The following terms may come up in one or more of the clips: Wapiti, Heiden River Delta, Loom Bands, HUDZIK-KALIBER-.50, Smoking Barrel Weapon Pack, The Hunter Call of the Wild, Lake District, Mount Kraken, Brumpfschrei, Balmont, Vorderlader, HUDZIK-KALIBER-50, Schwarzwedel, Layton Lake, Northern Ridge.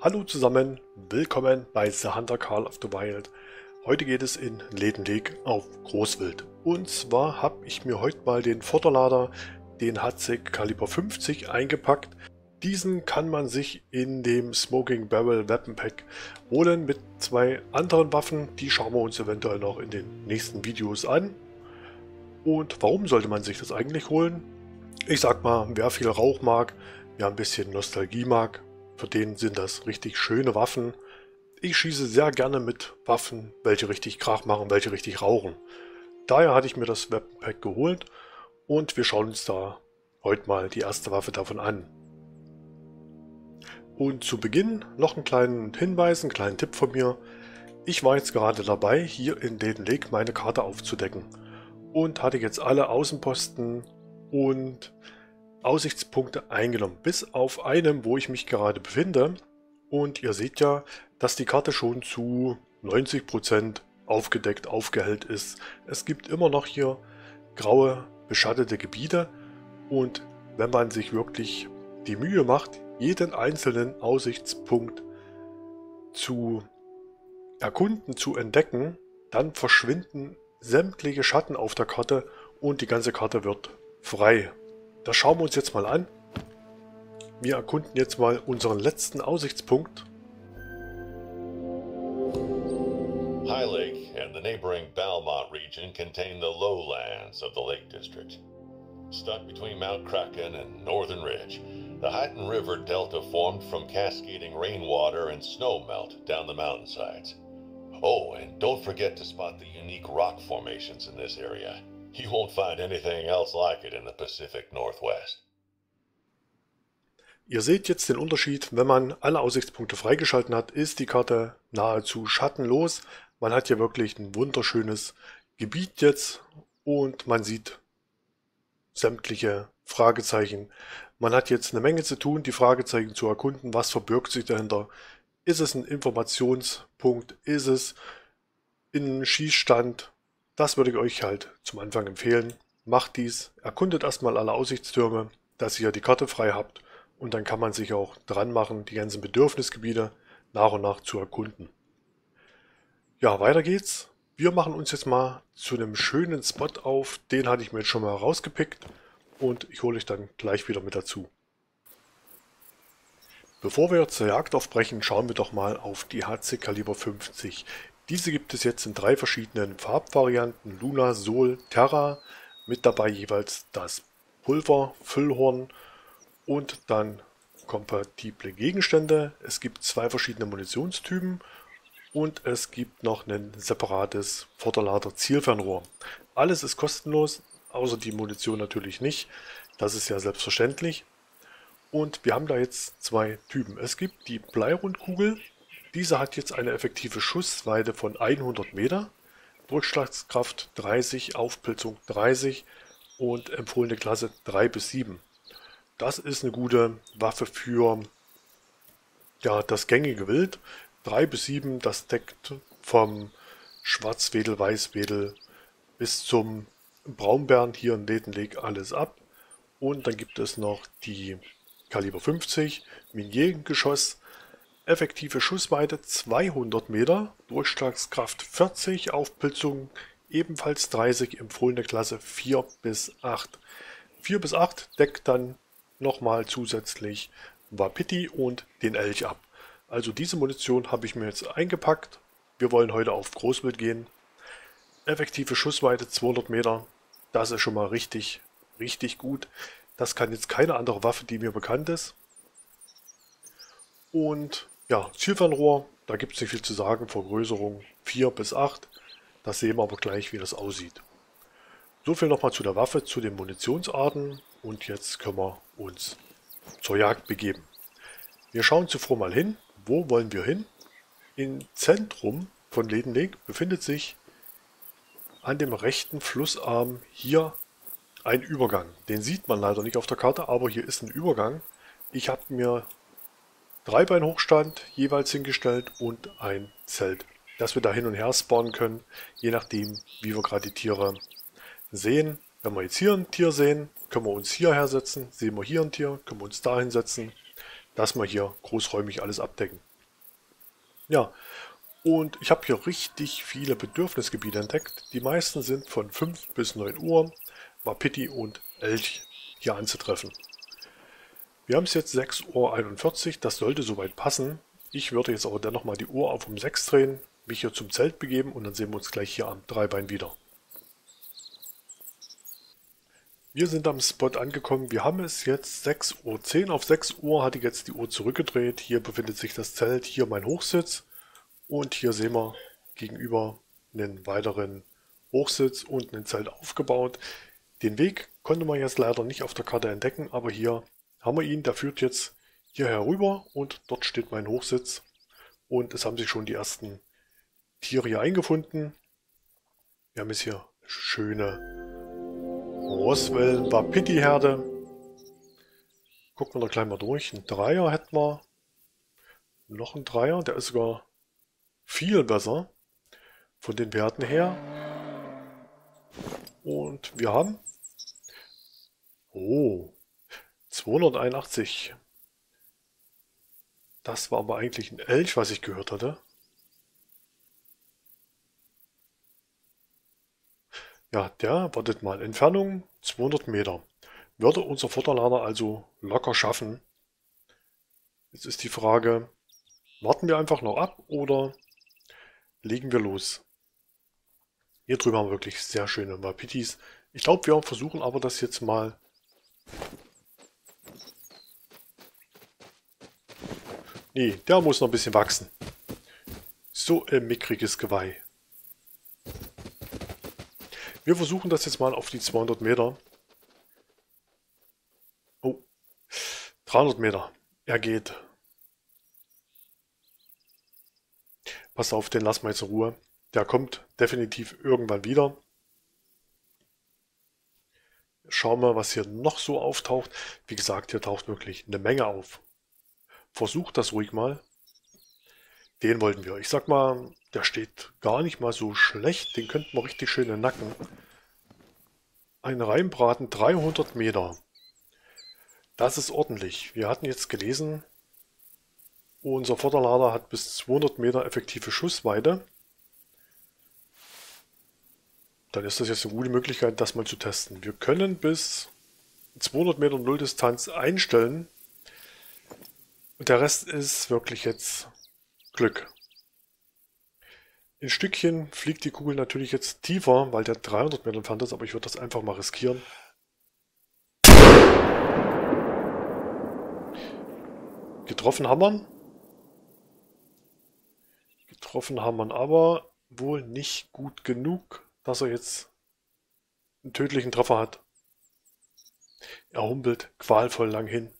Hallo zusammen, willkommen bei The Hunter Call of the Wild. Heute geht es in Layton Lake auf Großwild. Und zwar habe ich mir heute mal den Vorderlader, den HUDZIK-KALIBER-50 eingepackt. Diesen kann man sich in dem Smoking Barrel Weapon Pack holen mit zwei anderen Waffen. Die schauen wir uns eventuell noch in den nächsten Videos an. Und warum sollte man sich das eigentlich holen? Ich sag mal, wer viel Rauch mag, wer ein bisschen Nostalgie mag, für den sind das richtig schöne Waffen. Ich schieße sehr gerne mit Waffen, welche richtig Krach machen, welche richtig rauchen. Daher hatte ich mir das Weapon Pack geholt und wir schauen uns da heute mal die erste Waffe davon an. Und zu Beginn noch einen kleinen Hinweis, einen kleinen Tipp von mir. Ich war jetzt gerade dabei, hier in Layton Lake meine Karte aufzudecken und hatte jetzt alle Außenposten und Aussichtspunkte eingenommen, bis auf einem, wo ich mich gerade befinde, und ihr seht ja, dass die Karte schon zu 90% aufgedeckt, aufgehellt ist. Es gibt immer noch hier graue, beschattete Gebiete und wenn man sich wirklich die Mühe macht, jeden einzelnen Aussichtspunkt zu erkunden, zu entdecken, dann verschwinden sämtliche Schatten auf der Karte und die ganze Karte wird frei. Das schauen wir uns jetzt mal an. Wir erkunden jetzt mal unseren letzten Aussichtspunkt. High Lake and the neighboring Balmont region contain the lowlands of the Lake District. Stuck between Mount Kraken and Northern Ridge, the Heiden River Delta formed from cascading rainwater and snowmelt down the mountainsides. Oh, and don't forget to spot the unique rock formations in this area. You won't find anything else like it in the Pacific Northwest. Ihr seht jetzt den Unterschied, wenn man alle Aussichtspunkte freigeschalten hat, ist die Karte nahezu schattenlos. Man hat hier wirklich ein wunderschönes Gebiet jetzt und man sieht sämtliche Fragezeichen. Man hat jetzt eine Menge zu tun, die Fragezeichen zu erkunden. Was verbirgt sich dahinter? Ist es ein Informationspunkt? Ist es ein Schießstand? Das würde ich euch halt zum Anfang empfehlen. Macht dies, erkundet erstmal alle Aussichtstürme, dass ihr die Karte frei habt und dann kann man sich auch dran machen, die ganzen Bedürfnisgebiete nach und nach zu erkunden. Ja, weiter geht's. Wir machen uns jetzt mal zu einem schönen Spot auf. Den hatte ich mir jetzt schon mal rausgepickt und ich hole euch dann gleich wieder mit dazu. Bevor wir zur Jagd aufbrechen, schauen wir doch mal auf die HUDZIK-KALIBER-50. Diese gibt es jetzt in drei verschiedenen Farbvarianten, Luna, Sol, Terra, mit dabei jeweils das Pulver, Füllhorn und dann kompatible Gegenstände. Es gibt zwei verschiedene Munitionstypen und es gibt noch ein separates Vorderlader-Zielfernrohr. Alles ist kostenlos, außer die Munition natürlich nicht, das ist ja selbstverständlich. Und wir haben da jetzt zwei Typen. Es gibt die Bleirundkugel. Diese hat jetzt eine effektive Schussweite von 100 Meter, Durchschlagskraft 30, Aufpilzung 30 und empfohlene Klasse 3 bis 7. Das ist eine gute Waffe für ja, das gängige Wild. 3 bis 7, das deckt vom Schwarzwedel, Weißwedel bis zum Braunbären hier in Layton Lake alles ab. Und dann gibt es noch die Kaliber 50, Miniergeschoss. Effektive Schussweite 200 Meter, Durchschlagskraft 40, Aufpilzung ebenfalls 30, empfohlene Klasse 4 bis 8. 4 bis 8 deckt dann nochmal zusätzlich Wapiti und den Elch ab. Also diese Munition habe ich mir jetzt eingepackt. Wir wollen heute auf Großwild gehen. Effektive Schussweite 200 Meter, das ist schon mal richtig, richtig gut. Das kann jetzt keine andere Waffe, die mir bekannt ist. Und ja, Zielfernrohr, da gibt es nicht viel zu sagen, Vergrößerung 4 bis 8, das sehen wir aber gleich, wie das aussieht. So viel nochmal zu der Waffe, zu den Munitionsarten und jetzt können wir uns zur Jagd begeben. Wir schauen zuvor mal hin, wo wollen wir hin? Im Zentrum von Layton Lake befindet sich an dem rechten Flussarm hier ein Übergang. Den sieht man leider nicht auf der Karte, aber hier ist ein Übergang. Ich habe mir Dreibein-Hochstand jeweils hingestellt und ein Zelt, dass wir da hin und her spawnen können, je nachdem wie wir gerade die Tiere sehen. Wenn wir jetzt hier ein Tier sehen, können wir uns hierher setzen, sehen wir hier ein Tier, können wir uns da hinsetzen. dass wir hier großräumig alles abdecken. Ja, und ich habe hier richtig viele Bedürfnisgebiete entdeckt. Die meisten sind von 5 bis 9 Uhr, Wapiti und Elch hier anzutreffen. Wir haben es jetzt 6:41 Uhr, das sollte soweit passen. Ich würde jetzt aber dennoch mal die Uhr auf um 6 drehen, mich hier zum Zelt begeben und dann sehen wir uns gleich hier am Dreibein wieder. Wir sind am Spot angekommen. Wir haben es jetzt 6:10 Uhr. Auf 6 Uhr hatte ich jetzt die Uhr zurückgedreht. Hier befindet sich das Zelt, hier mein Hochsitz. Und hier sehen wir gegenüber einen weiteren Hochsitz und ein Zelt aufgebaut. Den Weg konnte man jetzt leider nicht auf der Karte entdecken, aber hier haben wir ihn. Der führt jetzt hier herüber und dort steht mein Hochsitz. Und es haben sich schon die ersten Tiere hier eingefunden. Wir haben jetzt hier schöne Roswell-Wapiti-Herde. Gucken wir da gleich mal durch. Ein Dreier hätten wir. Noch ein Dreier, der ist sogar viel besser von den Werten her. Und wir haben 281. Das war aber eigentlich ein Elch, was ich gehört hatte. Ja, der, wartet mal, Entfernung 200 Meter. Würde unser Vorderlader also locker schaffen. Jetzt ist die Frage, warten wir einfach noch ab oder legen wir los? Hier drüben haben wir wirklich sehr schöne Wapitis. Ich glaube, wir versuchen aber das jetzt mal . Nee, der muss noch ein bisschen wachsen. So ein mickriges Geweih. Wir versuchen das jetzt mal auf die 200 Meter. Oh, 300 Meter. Er geht. Pass auf, den lassen wir jetzt in Ruhe. Der kommt definitiv irgendwann wieder. Schauen wir, was hier noch so auftaucht. Wie gesagt, hier taucht wirklich eine Menge auf. Versucht das ruhig mal. Den wollten wir. Ich sag mal, der steht gar nicht mal so schlecht. Den könnten wir richtig schön in den Nacken. Ein Reinbraten, 300 Meter. Das ist ordentlich. Wir hatten jetzt gelesen, unser Vorderlader hat bis 200 Meter effektive Schussweite. Dann ist das jetzt eine gute Möglichkeit, das mal zu testen. Wir können bis 200 Meter Nulldistanz einstellen. Und der Rest ist wirklich jetzt Glück. In Stückchen fliegt die Kugel natürlich jetzt tiefer, weil der 300 Meter entfernt ist. Aber ich würde das einfach mal riskieren. Getroffen haben wir. Getroffen haben wir aber wohl nicht gut genug, dass er jetzt einen tödlichen Treffer hat. Er humpelt qualvoll lang hin.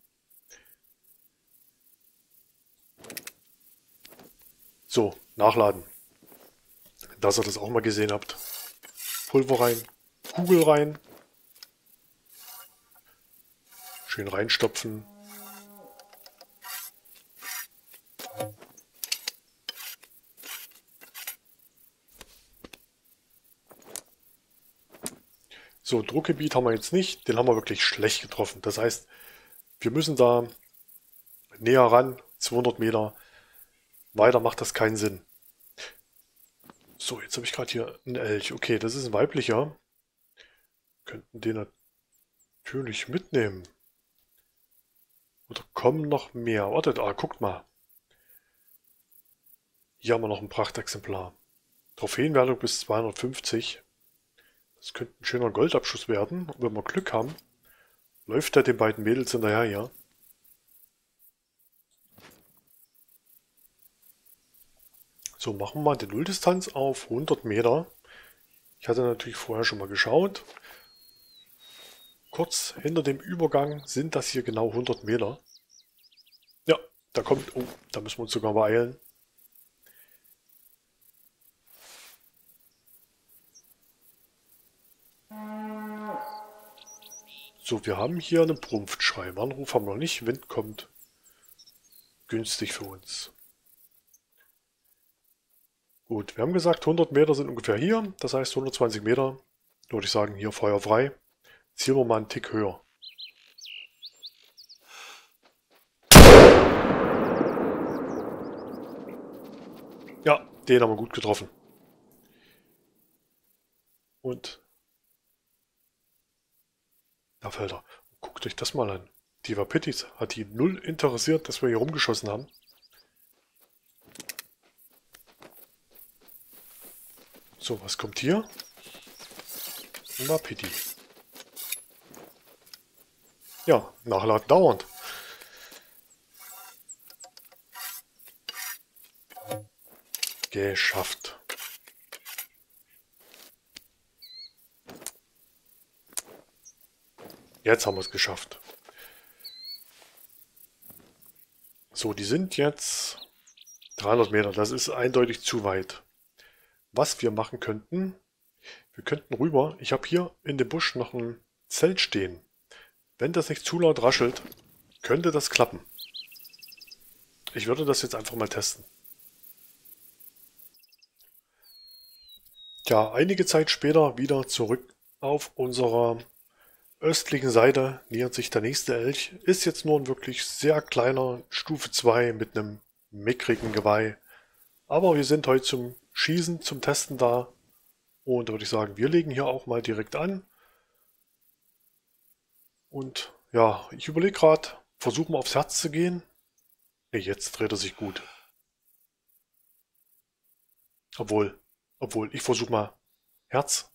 So, nachladen. Dass ihr das auch mal gesehen habt. Pulver rein, Kugel rein. Schön reinstopfen. So, Druckgebiet haben wir jetzt nicht. Den haben wir wirklich schlecht getroffen. Das heißt, wir müssen da näher ran. 200 Meter weiter macht das keinen Sinn. So, jetzt habe ich gerade hier einen Elch. Okay, das ist ein weiblicher. Könnten den natürlich mitnehmen. Oder kommen noch mehr? Wartet, guckt mal. Hier haben wir noch ein Prachtexemplar. Trophäenwertung bis 250. Das könnte ein schöner Goldabschuss werden. Und wenn wir Glück haben, läuft er den beiden Mädels hinterher, ja. So, machen wir mal die Nulldistanz auf 100 Meter. Ich hatte natürlich vorher schon mal geschaut. Kurz hinter dem Übergang sind das hier genau 100 Meter. Ja, da kommt... Oh, da müssen wir uns sogar beeilen. So, wir haben hier einen Prumpfschrei. Warnruf haben wir noch nicht. Wind kommt günstig für uns. Gut, wir haben gesagt, 100 Meter sind ungefähr hier. Das heißt 120 Meter. Würde ich sagen, hier Feuer frei. Ziehen wir mal einen Tick höher. Den haben wir gut getroffen. Und da fällt er. Guckt euch das mal an. Die war pittig. Hat die null interessiert, dass wir hier rumgeschossen haben. So, was kommt hier? Na, Pitti. Ja, nachladen dauernd. Geschafft. Jetzt haben wir es geschafft. So, die sind jetzt 300 Meter. Das ist eindeutig zu weit. Was wir machen könnten, wir könnten rüber. Ich habe hier in dem Busch noch ein Zelt stehen. Wenn das nicht zu laut raschelt, könnte das klappen. Ich würde das jetzt einfach mal testen. Ja, einige Zeit später wieder zurück auf unserer östlichen Seite nähert sich der nächste Elch. Ist jetzt nur ein wirklich sehr kleiner Stufe 2 mit einem mickrigen Geweih. Aber wir sind heute zum Schießen, zum Testen da. Und da würde ich sagen, wir legen hier auch mal direkt an. Und ja, ich überlege gerade, versuchen wir aufs Herz zu gehen. Ne, jetzt dreht er sich gut. Obwohl, ich versuche mal Herz.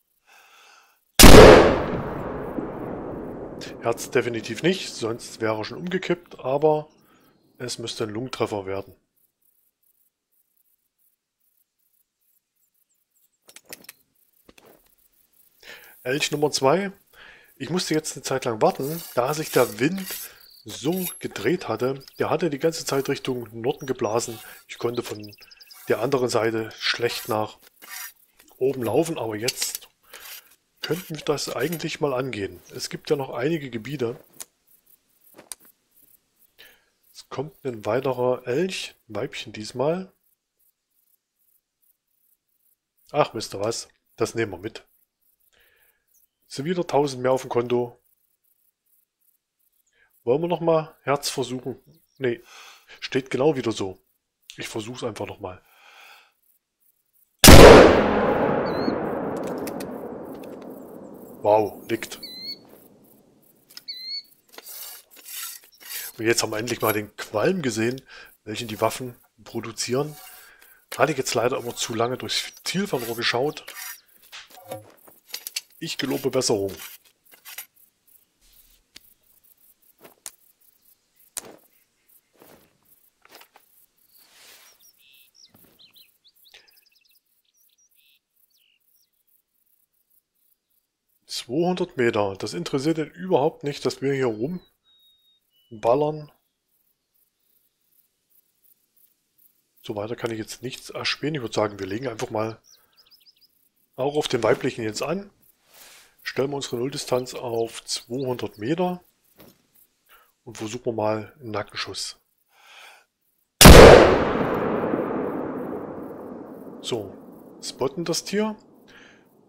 Herz definitiv nicht, sonst wäre er schon umgekippt, aber es müsste ein Lungentreffer werden. Elch Nummer 2. Ich musste jetzt eine Zeit lang warten, da sich der Wind so gedreht hatte. Der hatte die ganze Zeit Richtung Norden geblasen. Ich konnte von der anderen Seite schlecht nach oben laufen, aber jetzt könnten wir das eigentlich mal angehen. Es gibt ja noch einige Gebiete. Es kommt ein weiterer Elch, ein Weibchen diesmal. Ach Mist, was? Das nehmen wir mit. Sind wieder 1000 mehr auf dem Konto. Wollen wir nochmal Herz versuchen? Nee, steht genau wieder so. Ich versuche es einfach nochmal. Wow, liegt. Und jetzt haben wir endlich mal den Qualm gesehen, welchen die Waffen produzieren. Hatte ich jetzt leider immer zu lange durchs Zielfernrohr geschaut. Ich gelobe Besserung. Meter. Das interessiert ihn überhaupt nicht, dass wir hier rumballern. So weiter kann ich jetzt nichts erspähen. Ich würde sagen, wir legen einfach mal auch auf den weiblichen jetzt an. Stellen wir unsere Nulldistanz auf 200 Meter und versuchen wir mal einen Nackenschuss. So, spotten das Tier.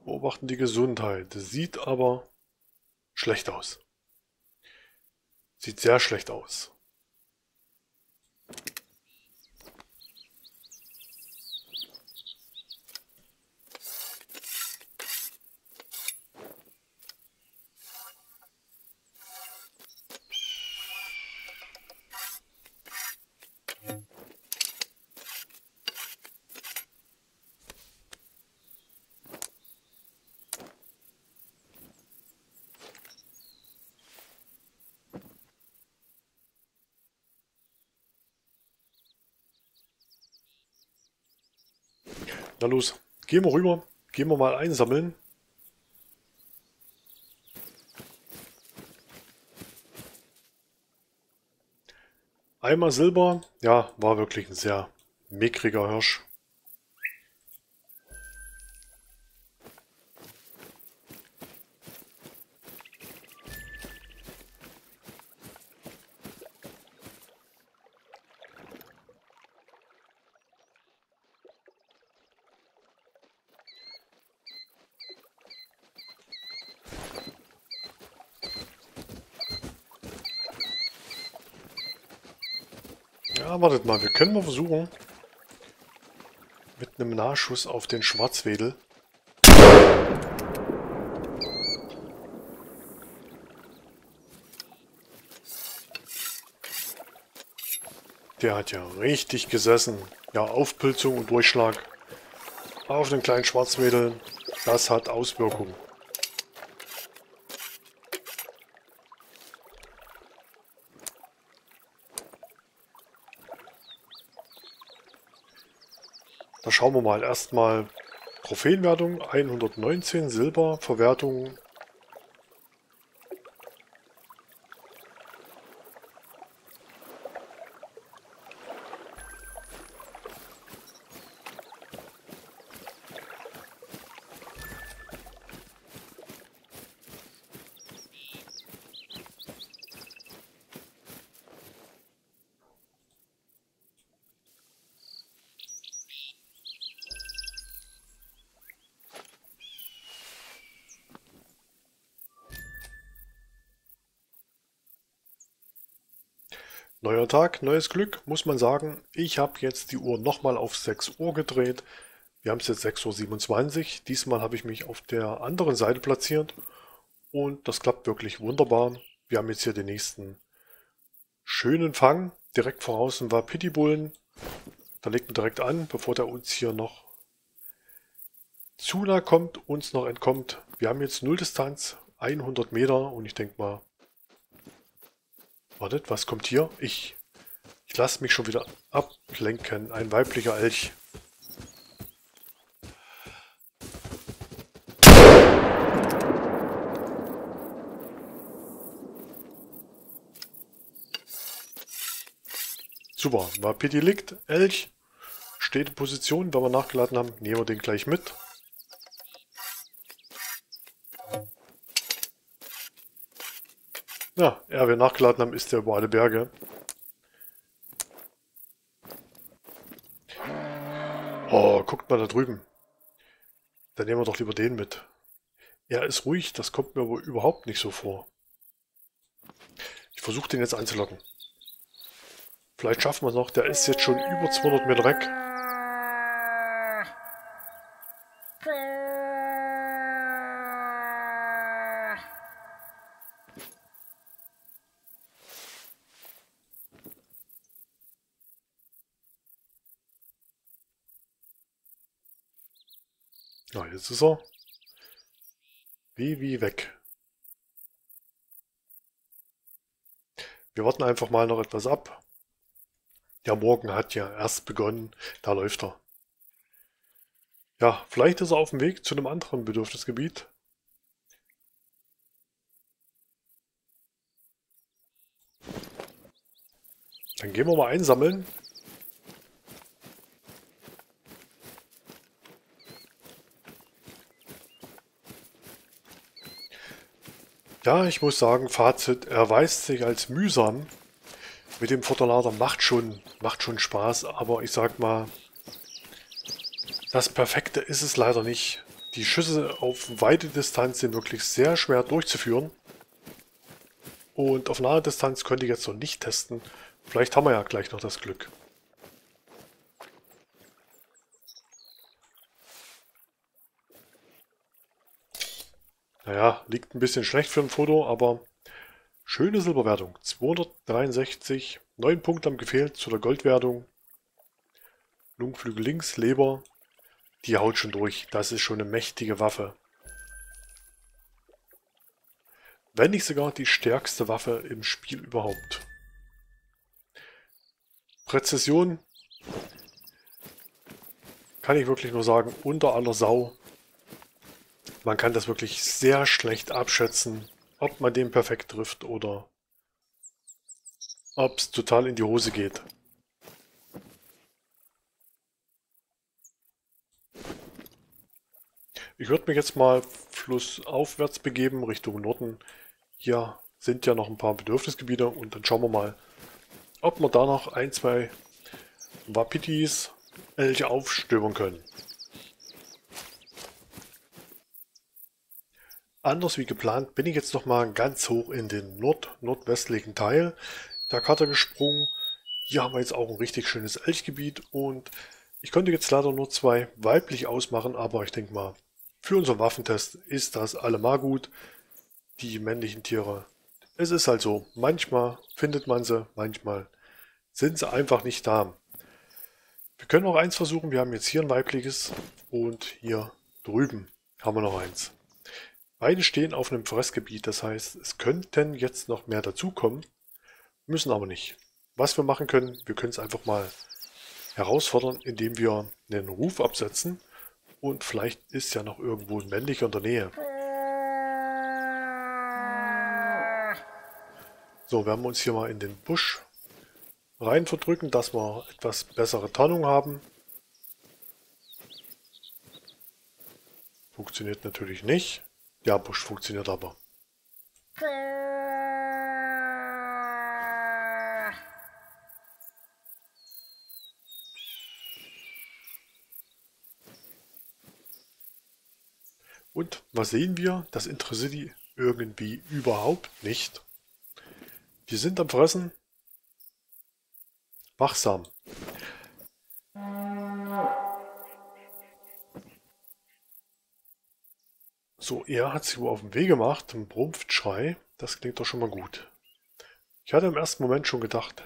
Beobachten die Gesundheit. Sieht aber schlecht aus. Sieht sehr schlecht aus. Na los, gehen wir rüber, gehen wir mal einsammeln. Einmal Silber, ja, war wirklich ein sehr mickriger Hirsch. Wartet mal, wir können mal versuchen, mit einem Nahschuss auf den Schwarzwedel. Der hat ja richtig gesessen. Ja, Aufpilzung und Durchschlag auf den kleinen Schwarzwedel, das hat Auswirkungen. Da schauen wir mal erstmal Trophäenwertung, 119 Silber, Verwertung. Neuer Tag, neues Glück, muss man sagen. Ich habe jetzt die Uhr nochmal auf 6 Uhr gedreht. Wir haben es jetzt 6.27 Uhr. Diesmal habe ich mich auf der anderen Seite platziert. Und das klappt wirklich wunderbar. Wir haben jetzt hier den nächsten schönen Fang. Direkt voraus war Pittibullen. Da legt man direkt an, bevor der uns hier noch zu nah kommt, uns noch entkommt. Wir haben jetzt Nulldistanz, 100 Meter. Und ich denke mal, wartet, was kommt hier? Ich lasse mich schon wieder ablenken. Ein weiblicher Elch. Super, war Pittilikt, Elch. Steht in Position, wenn wir nachgeladen haben, nehmen wir den gleich mit. Ja, wir nachgeladen haben, ist der über alle Berge. Oh, guckt mal da drüben. Dann nehmen wir doch lieber den mit. Er ist ruhig, das kommt mir aber überhaupt nicht so vor. Ich versuche den jetzt anzulocken. Vielleicht schaffen wir es noch, der ist jetzt schon über 200 Meter weg. Na, jetzt ist er. Wie weg. Wir warten einfach mal noch etwas ab. Der Morgen hat ja erst begonnen. Da läuft er. Ja, vielleicht ist er auf dem Weg zu einem anderen Bedürfnisgebiet. Dann gehen wir mal einsammeln. Ja, ich muss sagen, Fazit, er erweist sich als mühsam. Mit dem Vorderlader macht schon Spaß, aber ich sag mal, das Perfekte ist es leider nicht. Die Schüsse auf weite Distanz sind wirklich sehr schwer durchzuführen. Und auf nahe Distanz könnte ich jetzt noch nicht testen. Vielleicht haben wir ja gleich noch das Glück. Naja, liegt ein bisschen schlecht für ein Foto, aber schöne Silberwertung. 263, 9 Punkte haben gefehlt zu der Goldwertung. Lungenflügel links, Leber, die haut schon durch. Das ist schon eine mächtige Waffe. Wenn nicht sogar die stärkste Waffe im Spiel überhaupt. Präzision kann ich wirklich nur sagen, unter aller Sau. Man kann das wirklich sehr schlecht abschätzen, ob man den perfekt trifft oder ob es total in die Hose geht. Ich würde mich jetzt mal flussaufwärts begeben, Richtung Norden. Hier sind ja noch ein paar Bedürfnisgebiete und dann schauen wir mal, ob wir da noch ein, zwei Wapitis, Elche aufstöbern können. Anders wie geplant bin ich jetzt nochmal ganz hoch in den nordwestlichen Teil der Karte gesprungen. Hier haben wir jetzt auch ein richtig schönes Elchgebiet und Ich konnte jetzt leider nur zwei weiblich ausmachen, aber ich denke mal, für unseren Waffentest ist das allemal gut. Die männlichen Tiere, es ist halt so, manchmal findet man sie, manchmal sind sie einfach nicht da. Wir können noch eins versuchen, wir haben jetzt hier ein weibliches und hier drüben haben wir noch eins. Beide stehen auf einem Fressgebiet, das heißt, es könnten jetzt noch mehr dazukommen, müssen aber nicht. Was wir machen können, wir können es einfach mal herausfordern, indem wir einen Ruf absetzen und vielleicht ist ja noch irgendwo ein männlicher in der Nähe. So, werden wir uns hier mal in den Busch rein verdrücken, dass wir etwas bessere Tarnung haben. Funktioniert natürlich nicht. Ja, Busch funktioniert aber. Und was sehen wir? Das interessiert die irgendwie überhaupt nicht. Die sind am Fressen. Wachsam. So, er hat sich wohl auf den Weg gemacht. Ein Brumpfschrei. Das klingt doch schon mal gut. Ich hatte im ersten Moment schon gedacht,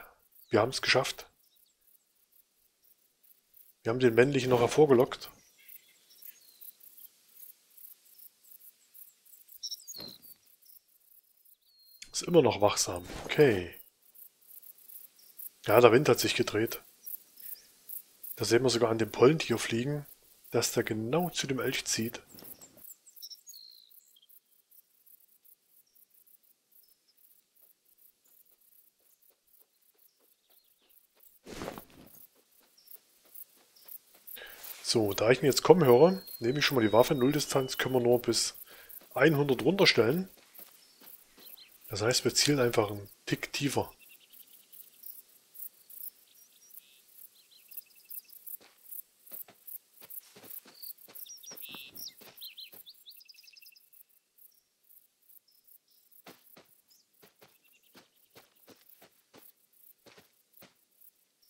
wir haben es geschafft. Wir haben den männlichen noch hervorgelockt. Ist immer noch wachsam. Okay. Ja, der Wind hat sich gedreht. Da sehen wir sogar an dem Pollentier fliegen, dass der genau zu dem Elch zieht. So, da ich ihn jetzt kommen höre, nehme ich schon mal die Waffe. Nulldistanz können wir nur bis 100 runterstellen. Das heißt, wir zielen einfach einen Tick tiefer.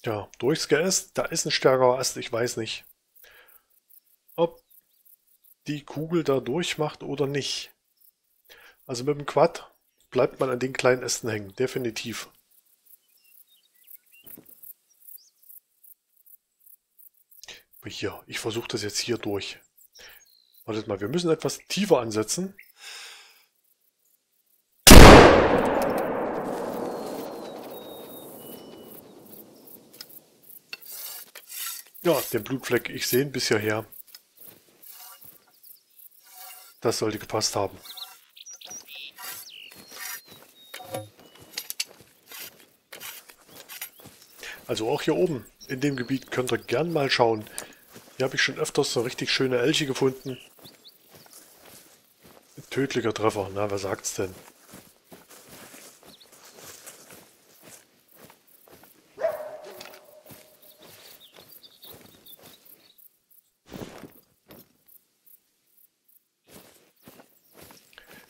Ja, durchs Geäst, da ist ein stärkerer Ast, ich weiß nicht, ob die Kugel da durchmacht oder nicht. Also mit dem Quad bleibt man an den kleinen Ästen hängen, definitiv. Aber hier, ich versuche das jetzt hier durch. Wartet mal, wir müssen etwas tiefer ansetzen. Ja, den Blutfleck, ich sehe ihn bis hierher. Das sollte gepasst haben. Also auch hier oben in dem Gebiet könnt ihr gern mal schauen. Hier habe ich schon öfters so richtig schöne Elche gefunden. Tödlicher Treffer, na, wer sagt's denn?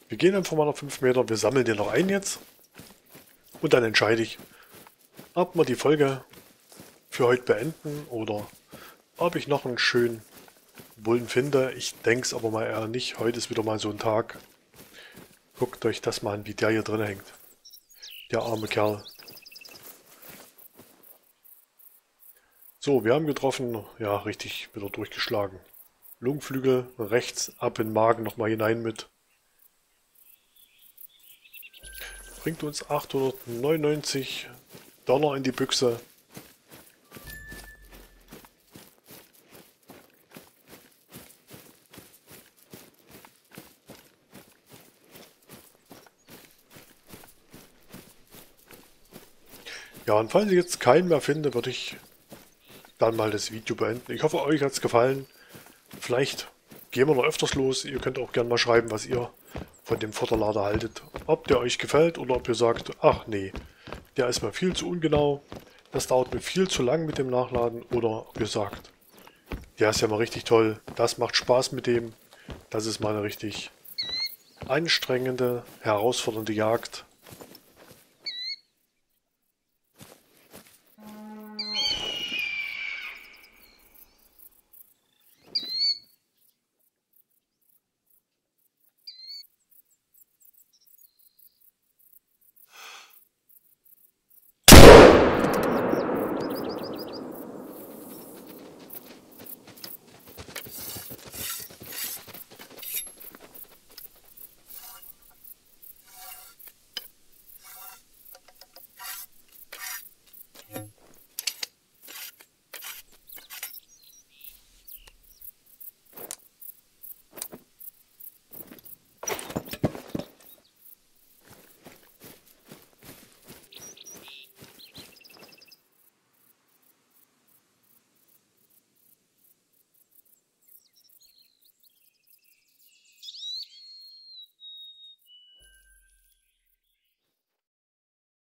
Wir gehen einfach mal noch 5 Meter, wir sammeln den noch ein jetzt. Und dann entscheide ich, ob wir die Folge für heute beenden oder ob ich noch einen schönen Bullen finde. Ich denke es aber mal eher nicht. Heute ist wieder mal so ein Tag. Guckt euch das mal an, wie der hier drin hängt. Der arme Kerl. So, wir haben getroffen. Ja, richtig wieder durchgeschlagen. Lungenflügel rechts ab in den Magen nochmal hinein mit. Bringt uns 899 Dollar in die Büchse. Ja, und falls ich jetzt keinen mehr finde, würde ich dann mal das Video beenden. Ich hoffe, euch hat es gefallen. Vielleicht gehen wir noch öfters los. Ihr könnt auch gerne mal schreiben, was ihr von dem Vorderlader haltet. Ob der euch gefällt oder ob ihr sagt, ach nee, der ist mir viel zu ungenau, das dauert mir viel zu lang mit dem Nachladen, oder ob ihr sagt, der ist ja mal richtig toll, das macht Spaß mit dem, das ist mal eine richtig anstrengende, herausfordernde Jagd.